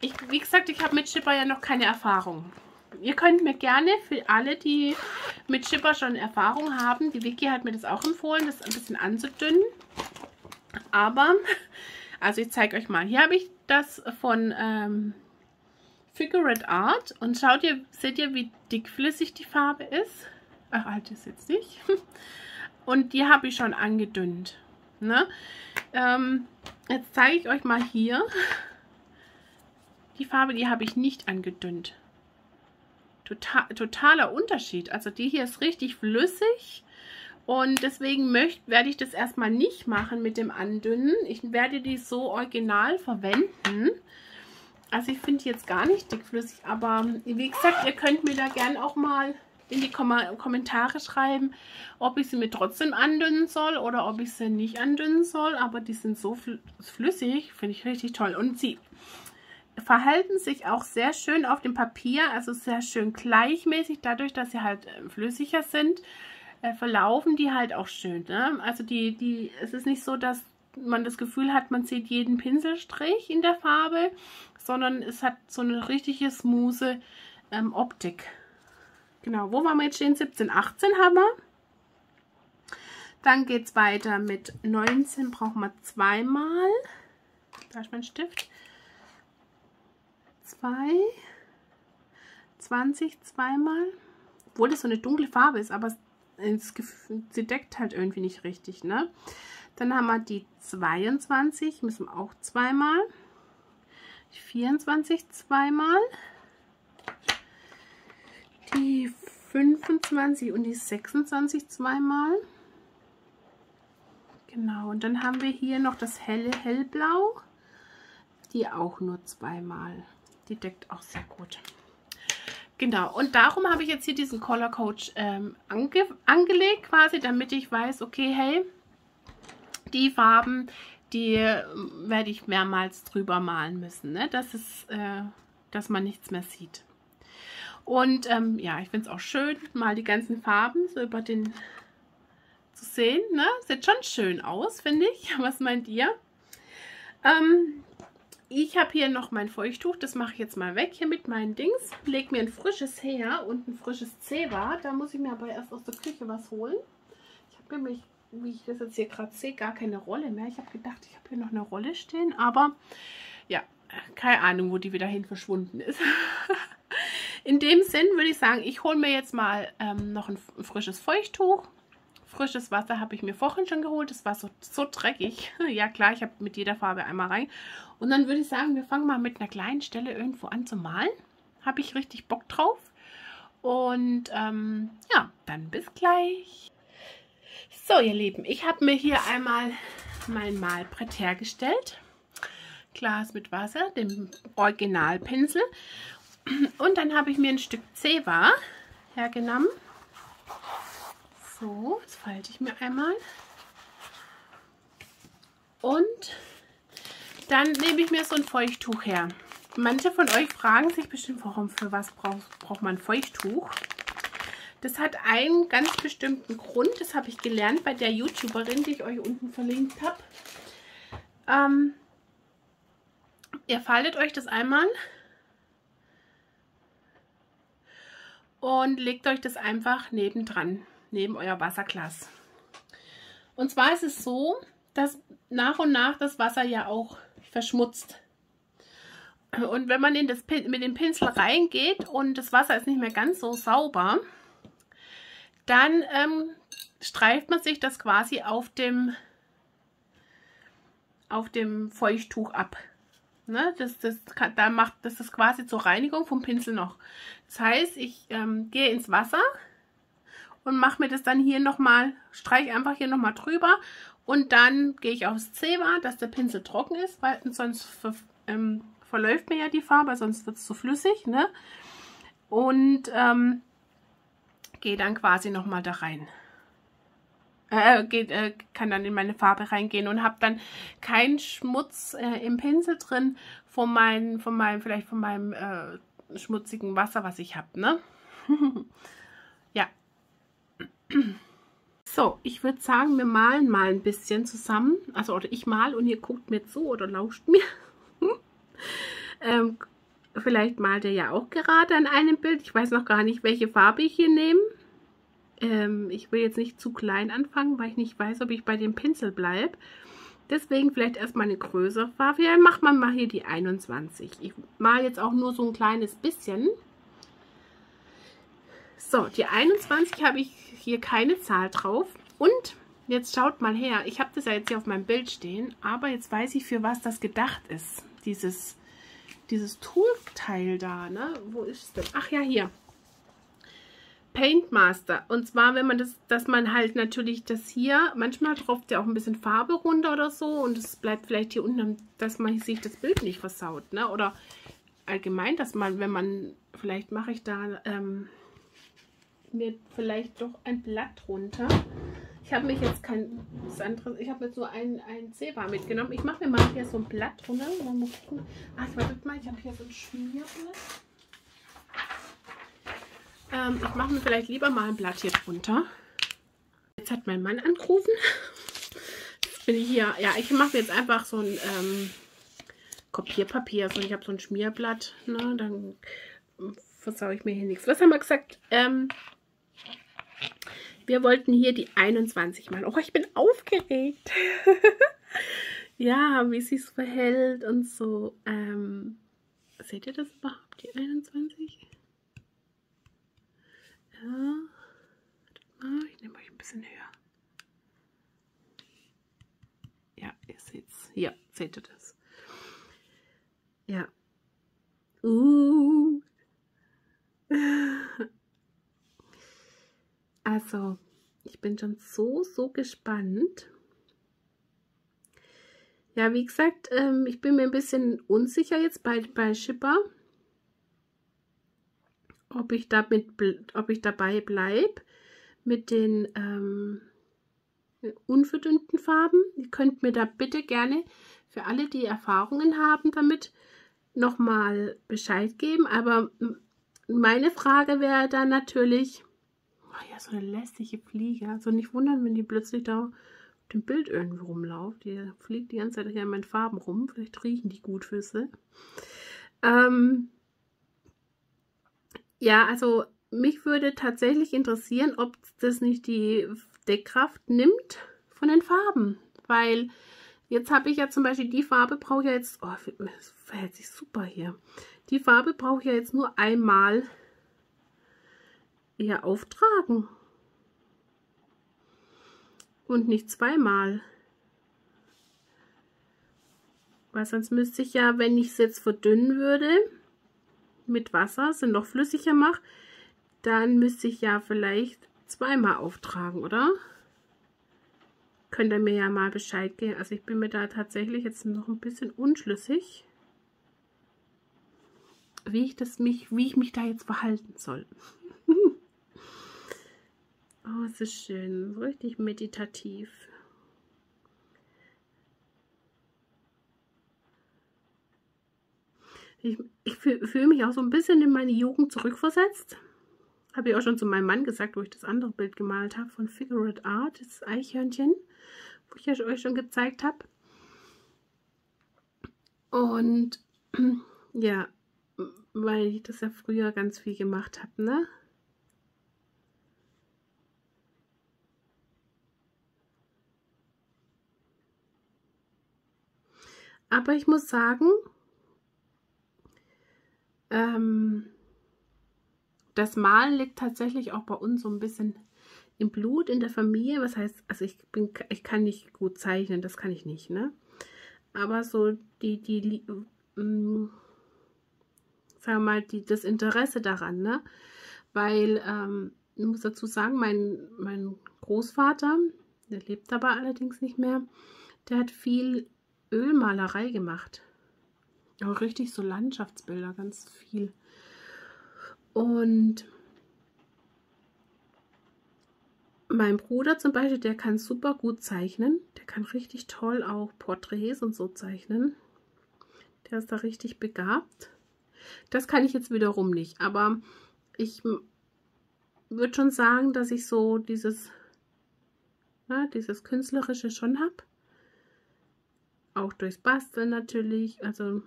wie gesagt, ich habe mit Schipper ja noch keine Erfahrung. Ihr könnt mir gerne, für alle, die mit Schipper schon Erfahrung haben, die Vicky hat mir das auch empfohlen, das ein bisschen anzudünnen. Aber, also ich zeige euch mal, hier habe ich das von Figure It Art und schaut ihr, seht ihr, wie dickflüssig die Farbe ist? Ach, halt ist jetzt nicht. Und die habe ich schon angedünnt. Ne? Jetzt zeige ich euch mal hier, die Farbe, die habe ich nicht angedünnt. Totaler Unterschied. Also die hier ist richtig flüssig und deswegen werde ich das erstmal nicht machen mit dem Andünnen. Ich werde die so original verwenden. Also ich finde die jetzt gar nicht dickflüssig, aber wie gesagt, ihr könnt mir da gerne auch mal in die Kommentare schreiben, ob ich sie mir trotzdem andünnen soll oder ob ich sie nicht andünnen soll. Aber die sind so flüssig, finde ich richtig toll. Und sie verhalten sich auch sehr schön auf dem Papier, also sehr schön gleichmäßig, dadurch, dass sie halt flüssiger sind, verlaufen die halt auch schön, ne? Also es ist nicht so, dass man das Gefühl hat, man sieht jeden Pinselstrich in der Farbe, sondern es hat so eine richtige smoothe Optik. Genau, wo waren wir jetzt stehen? 17, 18 haben wir. Dann geht es weiter mit 19, brauchen wir zweimal. Da ist mein Stift. 2, 20 zweimal. Obwohl das so eine dunkle Farbe ist, aber sie deckt halt irgendwie nicht richtig, ne? Dann haben wir die 22, müssen wir auch zweimal. 24 zweimal. Die 25 und die 26 zweimal. Genau, und dann haben wir hier noch das helle Hellblau. Die auch nur zweimal. Die deckt auch sehr gut. Genau, und darum habe ich jetzt hier diesen Color Coach angelegt quasi, damit ich weiß, okay, hey, die Farben, die werde ich mehrmals drüber malen müssen, ne? Dass man nichts mehr sieht. Und ja, ich finde es auch schön, mal die ganzen Farben so über den zu sehen. Ne? Sieht schon schön aus, finde ich. Was meint ihr? Ich habe hier noch mein Feuchttuch, das mache ich jetzt mal weg hier mit meinen Dings. Lege mir ein frisches her und ein frisches Zewa. Da muss ich mir aber erst aus der Küche was holen. Ich habe nämlich, wie ich das jetzt hier gerade sehe, gar keine Rolle mehr. Ich habe gedacht, ich habe hier noch eine Rolle stehen, aber ja, keine Ahnung, wo die wieder hin verschwunden ist. In dem Sinn würde ich sagen, ich hole mir jetzt mal noch ein frisches Feuchttuch. Frisches Wasser habe ich mir vorhin schon geholt. Das war so dreckig. Ja klar, ich habe mit jeder Farbe einmal rein. Und dann würde ich sagen, wir fangen mal mit einer kleinen Stelle irgendwo an zu malen. Habe ich richtig Bock drauf. Und ja, dann bis gleich. So ihr Lieben, ich habe mir hier einmal mein Malbrett hergestellt. Glas mit Wasser, dem Originalpinsel. Und dann habe ich mir ein Stück Zewa hergenommen. So, das falte ich mir einmal. Und dann nehme ich mir so ein Feuchttuch her. Manche von euch fragen sich bestimmt, warum, für was braucht man ein Feuchttuch? Das hat einen ganz bestimmten Grund. Das habe ich gelernt bei der YouTuberin, die ich euch unten verlinkt habe. Ihr faltet euch das einmal und legt euch das einfach nebendran, neben euer Wasserglas. Und zwar ist es so, dass nach und nach das Wasser ja auch verschmutzt. Und wenn man in das mit dem Pinsel reingeht und das Wasser ist nicht mehr ganz so sauber, dann streift man sich das quasi auf dem Feuchttuch ab. Ne? Das ist quasi zur Reinigung vom Pinsel noch. Das heißt, ich gehe ins Wasser und mache mir das dann hier nochmal, streiche einfach hier nochmal drüber und dann gehe ich aufs Zewa, dass der Pinsel trocken ist, weil sonst verläuft mir ja die Farbe, sonst wird es zu flüssig, ne? Und gehe dann quasi nochmal da rein. Kann dann in meine Farbe reingehen und habe dann keinen Schmutz im Pinsel drin von meinem schmutzigen Wasser, was ich habe, ne? Ja. So, ich würde sagen, wir malen mal ein bisschen zusammen. Also, oder ich mal und ihr guckt mir zu oder lauscht mir. Vielleicht malt ihr ja auch gerade an einem Bild. Ich weiß noch gar nicht, welche Farbe ich hier nehme. Ich will jetzt nicht zu klein anfangen, weil ich nicht weiß, ob ich bei dem Pinsel bleibe. Deswegen vielleicht erstmal eine größere Farbe. Ja, macht man mal hier die 21. Ich male jetzt auch nur so ein kleines bisschen. So, die 21 habe ich hier keine Zahl drauf. Und jetzt schaut mal her, ich habe das ja jetzt hier auf meinem Bild stehen, aber jetzt weiß ich, für was das gedacht ist. Dieses Toolteil da, ne? Wo ist es denn? Ach ja, hier. Paintmaster. Und zwar, wenn man dass man halt natürlich das hier, manchmal tropft ja auch ein bisschen Farbe runter oder so und es bleibt vielleicht hier unten, dass man sich das Bild nicht versaut, ne? Oder allgemein, dass man, wenn man, vielleicht mache ich da, mir vielleicht doch ein Blatt runter. Ich habe mich jetzt kein anderes, ich habe jetzt nur ein Zewa mitgenommen. Ich mache mir mal hier so ein Blatt runter. Ach, wartet mal, ich habe hier so ein Schmierblatt. Ich mache mir vielleicht lieber mal ein Blatt hier drunter. Jetzt hat mein Mann angerufen. bin ich hier. Ja, ich mache jetzt einfach so ein Kopierpapier. Also ich habe so ein Schmierblatt. Ne? Dann versaue ich mir hier nichts. Was haben wir gesagt? Wir wollten hier die 21 machen. Oh, ich bin aufgeregt. Ja, wie sie es verhält und so. Seht ihr das überhaupt, die 21? Ja. Ich nehme euch ein bisschen höher. Ja, ihr seht es. Ja, seht ihr das? Ja. Also, ich bin schon so gespannt. Ja, wie gesagt, ich bin mir ein bisschen unsicher jetzt bei Schipper, ob ich dabei bleibe mit den unverdünnten Farben. Ihr könnt mir da bitte gerne für alle, die Erfahrungen haben damit, nochmal Bescheid geben. Aber meine Frage wäre dann natürlich, oh ja, so eine lästige Fliege. Also nicht wundern, wenn die plötzlich da auf dem Bild irgendwo rumläuft. Die fliegt die ganze Zeit hier in meinen Farben rum. Vielleicht riechen die gut für sie. Ja, also mich würde tatsächlich interessieren, ob das nicht die Deckkraft nimmt von den Farben. Weil jetzt habe ich ja zum Beispiel die Farbe, brauche ich ja jetzt, oh, das verhält sich super hier. Die Farbe brauche ich ja jetzt nur einmal eher auftragen. Und nicht zweimal. Weil sonst müsste ich ja, wenn ich es jetzt verdünnen würde, mit Wasser, es noch flüssiger mache, dann müsste ich ja vielleicht zweimal auftragen, oder? Könnt ihr mir ja mal Bescheid geben. Also ich bin mir da tatsächlich jetzt noch ein bisschen unschlüssig, wie ich mich da jetzt verhalten soll. Oh, es ist schön, richtig meditativ. Ich fühle mich auch so ein bisschen in meine Jugend zurückversetzt. Habe ich auch schon zu meinem Mann gesagt, wo ich das andere Bild gemalt habe von Figure It Art, das Eichhörnchen, wo ich euch schon gezeigt habe. Und ja, weil ich das ja früher ganz viel gemacht habe, ne? Aber ich muss sagen, das Malen liegt tatsächlich auch bei uns so ein bisschen im Blut, in der Familie. Was heißt, also ich kann nicht gut zeichnen, das kann ich nicht, ne? Aber so sagen wir mal, das Interesse daran, ne? Weil, ich muss dazu sagen, mein Großvater, der lebt aber allerdings nicht mehr, der hat viel Ölmalerei gemacht. Auch richtig so Landschaftsbilder, ganz viel. Und mein Bruder zum Beispiel, der kann super gut zeichnen. Der kann richtig toll auch Porträts und so zeichnen. Der ist da richtig begabt. Das kann ich jetzt wiederum nicht. Aber ich würde schon sagen, dass ich so dieses Künstlerische schon habe. Auch durchs Basteln natürlich. Also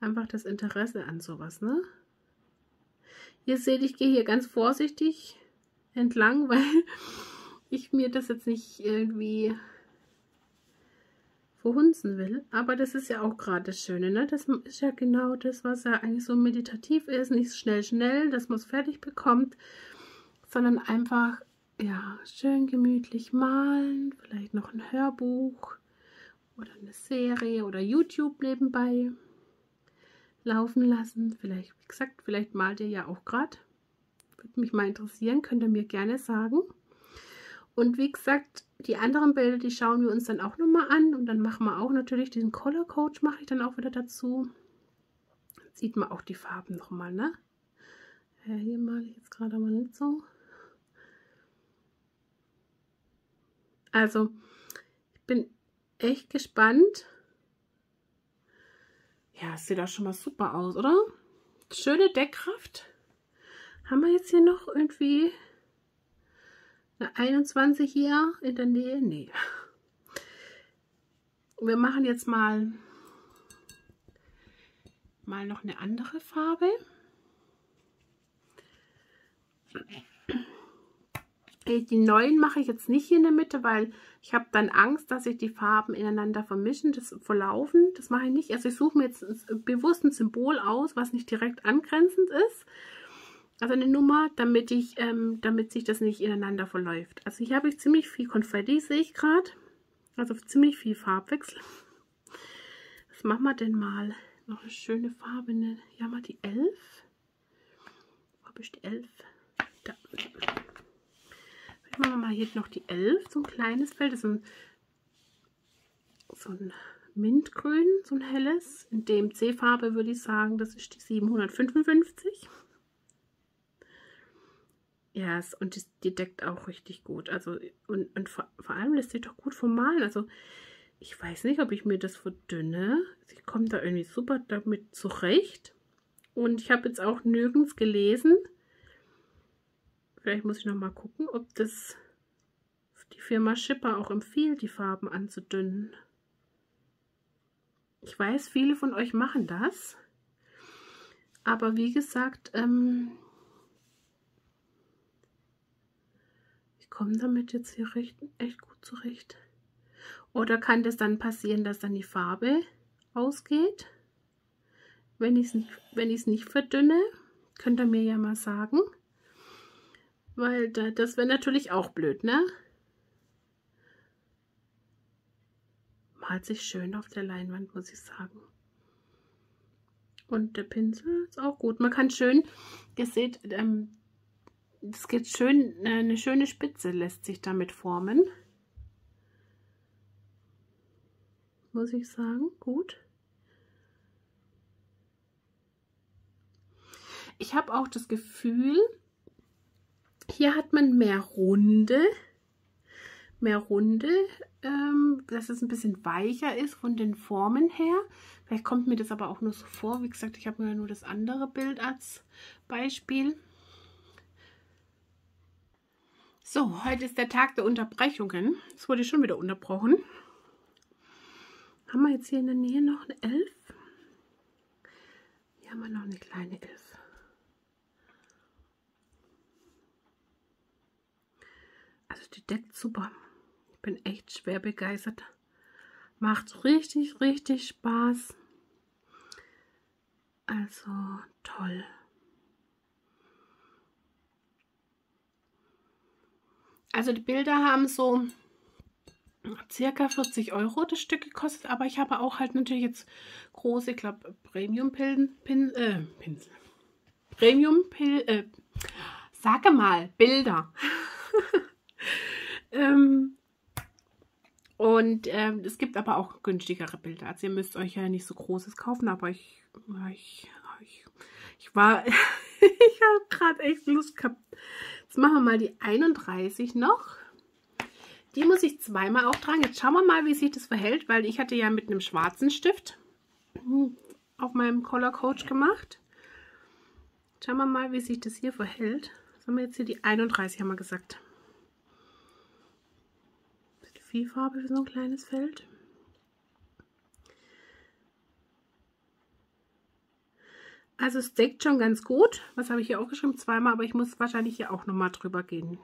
einfach das Interesse an sowas, ne? Ihr seht, ich gehe hier ganz vorsichtig entlang, weil ich mir das jetzt nicht irgendwie verhunzen will. Aber das ist ja auch gerade das Schöne, ne? Das ist ja genau das, was ja eigentlich so meditativ ist. Nicht schnell, dass man es fertig bekommt, sondern einfach, ja, schön gemütlich malen. Vielleicht noch ein Hörbuch oder eine Serie oder YouTube nebenbei laufen lassen. Vielleicht, wie gesagt, vielleicht malt ihr ja auch gerade. Würde mich mal interessieren, könnt ihr mir gerne sagen. Und wie gesagt, die anderen Bilder, die schauen wir uns dann auch nochmal an. Und dann machen wir auch natürlich diesen Color Coach, mache ich dann auch wieder dazu. Dann sieht man auch die Farben nochmal, ne? Ja, hier male ich jetzt gerade aber nicht so. Also, ich bin echt gespannt. Ja, es sieht auch schon mal super aus, oder? Schöne Deckkraft. Haben wir jetzt hier noch irgendwie Eine 21 hier in der Nähe? Nee. Wir machen jetzt mal noch eine andere Farbe. Die neuen mache ich jetzt nicht hier in der Mitte, weil ich habe dann Angst, dass sich die Farben ineinander vermischen, das verlaufen. Das mache ich nicht. Also ich suche mir jetzt bewusst ein Symbol aus, was nicht direkt angrenzend ist. Also eine Nummer, damit sich das nicht ineinander verläuft. Also hier habe ich ziemlich viel Konfetti, sehe ich gerade. Also ziemlich viel Farbwechsel. Was machen wir denn mal? Noch eine schöne Farbe. Hier haben wir die 11. Wo habe ich die 11? Da. Machen wir mal hier noch die 11, so ein kleines Feld, das ist so ein Mintgrün, so ein helles. In DMC-Farbe würde ich sagen, das ist die 755. Ja, yes, und die deckt auch richtig gut. Also und vor allem lässt sich doch gut vermalen. Also ich weiß nicht, ob ich mir das verdünne. Sie kommt da irgendwie super damit zurecht. Und ich habe jetzt auch nirgends gelesen, vielleicht muss ich noch mal gucken, ob das die Firma Schipper auch empfiehlt, die Farben anzudünnen. Ich weiß, viele von euch machen das. Aber wie gesagt, ich komme damit jetzt hier echt gut zurecht. Oder kann das dann passieren, dass dann die Farbe ausgeht? Wenn ich es nicht verdünne, könnt ihr mir ja mal sagen. Weil das wäre natürlich auch blöd, ne? Malt sich schön auf der Leinwand, muss ich sagen. Und der Pinsel ist auch gut. Man kann schön, ihr seht, es geht schön, eine schöne Spitze lässt sich damit formen. Muss ich sagen, gut. Ich habe auch das Gefühl, hier hat man mehr Runde, dass es ein bisschen weicher ist von den Formen her. Vielleicht kommt mir das aber auch nur so vor. Wie gesagt, ich habe mir nur das andere Bild als Beispiel. So, heute ist der Tag der Unterbrechungen. Es wurde schon wieder unterbrochen. Haben wir jetzt hier in der Nähe noch eine 11? Hier haben wir noch eine kleine 11. Also die deckt super. Ich bin echt schwer begeistert. Macht richtig, richtig Spaß. Also toll. Also die Bilder haben so circa 40 € das Stück gekostet. Aber ich habe auch halt natürlich jetzt große, ich glaube, Bilder. Es gibt aber auch günstigere Bilder. Also ihr müsst euch ja nicht so Großes kaufen, aber ich habe gerade echt Lust gehabt. Jetzt machen wir mal die 31 noch. Die muss ich zweimal auftragen. Jetzt schauen wir mal, wie sich das verhält, weil ich hatte ja mit einem schwarzen Stift auf meinem Color Coach gemacht. Schauen wir mal, wie sich das hier verhält. Was haben wir jetzt hier? Die 31 haben wir gesagt. Viel Farbe für so ein kleines Feld. Also es deckt schon ganz gut. Was habe ich hier auch geschrieben? Zweimal, aber ich muss wahrscheinlich hier auch nochmal drüber gehen.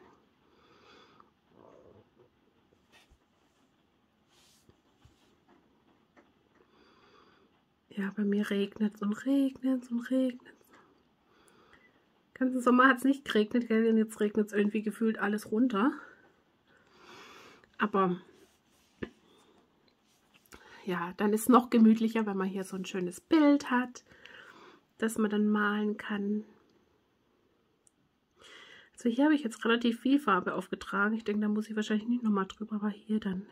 Ja, bei mir regnet es und regnet es und regnet es. Ganzen Sommer hat es nicht geregnet, gell? Und jetzt regnet es irgendwie gefühlt alles runter. Aber ja, dann ist es noch gemütlicher, wenn man hier so ein schönes Bild hat, das man dann malen kann. Also hier habe ich jetzt relativ viel Farbe aufgetragen. Ich denke, da muss ich wahrscheinlich nicht nochmal drüber, aber hier dann,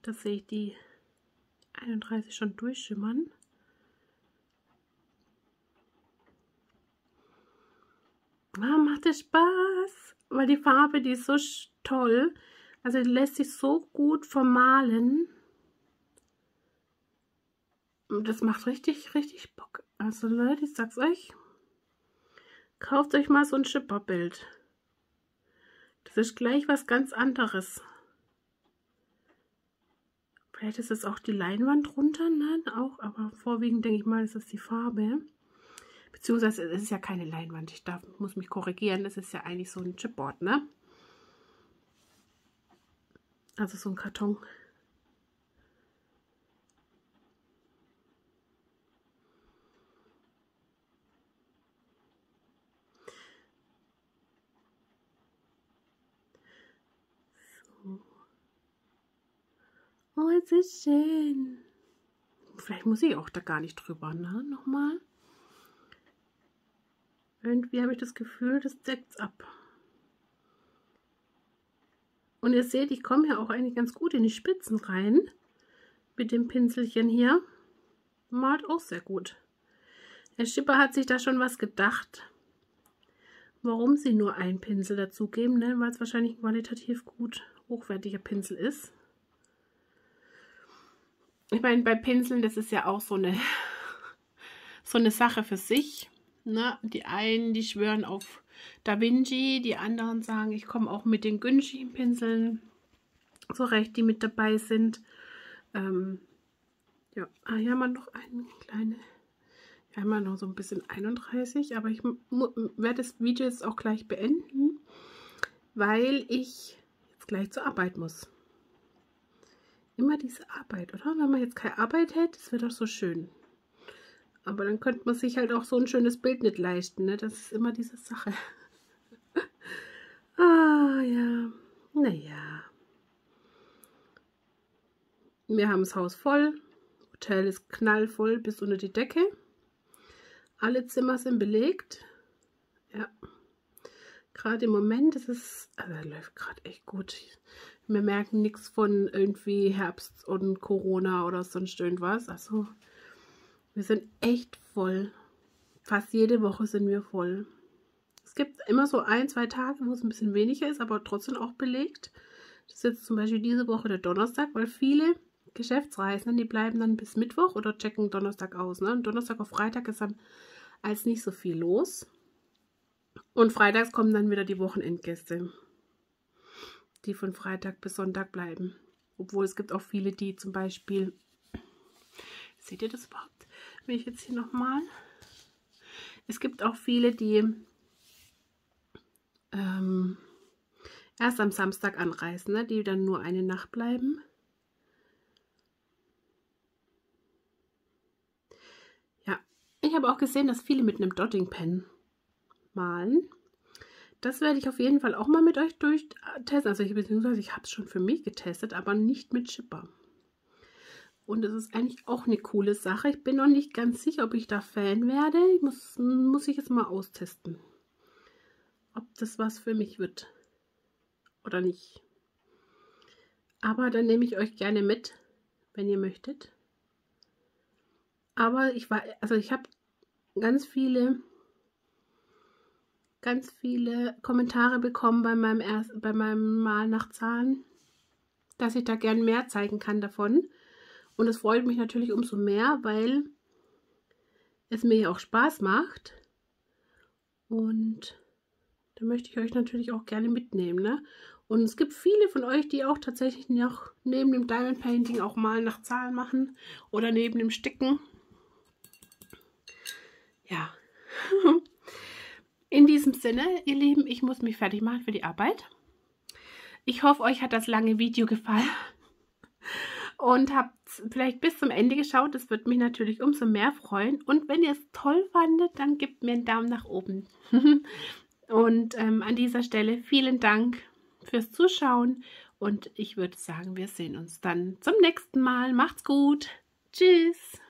da sehe ich die 31 schon durchschimmern. Ah, macht das Spaß, weil die Farbe, die ist so toll. Also die lässt sich so gut vermalen. Das macht richtig, richtig Bock. Also Leute, ich sag's euch. Kauft euch mal so ein Schipperbild. Das ist gleich was ganz anderes. Vielleicht ist es auch die Leinwand runter, ne? Auch, aber vorwiegend denke ich mal, ist das die Farbe. Beziehungsweise es ist ja keine Leinwand. Ich muss mich korrigieren. Es ist ja eigentlich so ein Chipboard, ne? Also so ein Karton. So. Oh, es ist schön. Vielleicht muss ich auch da gar nicht drüber, ne? Nochmal. Irgendwie habe ich das Gefühl, das deckt's ab. Und ihr seht, ich komme ja auch eigentlich ganz gut in die Spitzen rein. Mit dem Pinselchen hier. Malt auch sehr gut. Der Schipper hat sich da schon was gedacht. Warum sie nur einen Pinsel dazugeben, ne? Weil es wahrscheinlich ein qualitativ gut hochwertiger Pinsel ist. Ich meine, bei Pinseln, das ist ja auch so eine Sache für sich. Ne? Die einen, die schwören auf Da Vinci, die anderen sagen, ich komme auch mit den günstigen Pinseln zurecht, die mit dabei sind. Ja, hier haben wir noch eine kleine, hier haben wir noch so ein bisschen 31, aber ich werde das Video jetzt auch gleich beenden, weil ich jetzt gleich zur Arbeit muss. Immer diese Arbeit, oder? Wenn man jetzt keine Arbeit hätte, das wäre doch so schön. Aber dann könnte man sich halt auch so ein schönes Bild nicht leisten, ne? Das ist immer diese Sache. Ah, ja. Naja. Wir haben das Haus voll. Hotel ist knallvoll bis unter die Decke. Alle Zimmer sind belegt. Ja. Gerade im Moment ist es... Also läuft gerade echt gut. Wir merken nichts von irgendwie Herbst und Corona oder sonst irgendwas. Also... Wir sind echt voll. Fast jede Woche sind wir voll. Es gibt immer so ein, zwei Tage, wo es ein bisschen weniger ist, aber trotzdem auch belegt. Das ist jetzt zum Beispiel diese Woche der Donnerstag, weil viele Geschäftsreisenden, die bleiben dann bis Mittwoch oder checken Donnerstag aus. Ne? Und Donnerstag auf Freitag ist dann als nicht so viel los. Und freitags kommen dann wieder die Wochenendgäste, die von Freitag bis Sonntag bleiben. Obwohl es gibt auch viele, die zum Beispiel... Seht ihr das überhaupt? Will ich jetzt hier nochmal. Es gibt auch viele, die erst am Samstag anreisen, ne? Die dann nur eine Nacht bleiben. Ja, ich habe auch gesehen, dass viele mit einem Dotting Pen malen. Das werde ich auf jeden Fall auch mal mit euch durchtesten. Also ich habe es schon für mich getestet, aber nicht mit Schipper. Und das ist eigentlich auch eine coole Sache. Ich bin noch nicht ganz sicher, ob ich da Fan werde. Ich muss ich jetzt mal austesten, ob das was für mich wird oder nicht. Aber dann nehme ich euch gerne mit, wenn ihr möchtet. Aber ich habe ganz viele Kommentare bekommen bei meinem Mal nach Zahlen, dass ich da gern mehr zeigen kann davon. Und es freut mich natürlich umso mehr, weil es mir ja auch Spaß macht. Und da möchte ich euch natürlich auch gerne mitnehmen. Ne? Und es gibt viele von euch, die auch tatsächlich noch neben dem Diamond Painting auch mal nach Zahlen machen. Oder neben dem Sticken. Ja. In diesem Sinne, ihr Lieben, ich muss mich fertig machen für die Arbeit. Ich hoffe, euch hat das lange Video gefallen. Und habt vielleicht bis zum Ende geschaut. Das würde mich natürlich umso mehr freuen. Und wenn ihr es toll fandet, dann gebt mir einen Daumen nach oben. Und an dieser Stelle vielen Dank fürs Zuschauen. Und ich würde sagen, wir sehen uns dann zum nächsten Mal. Macht's gut. Tschüss.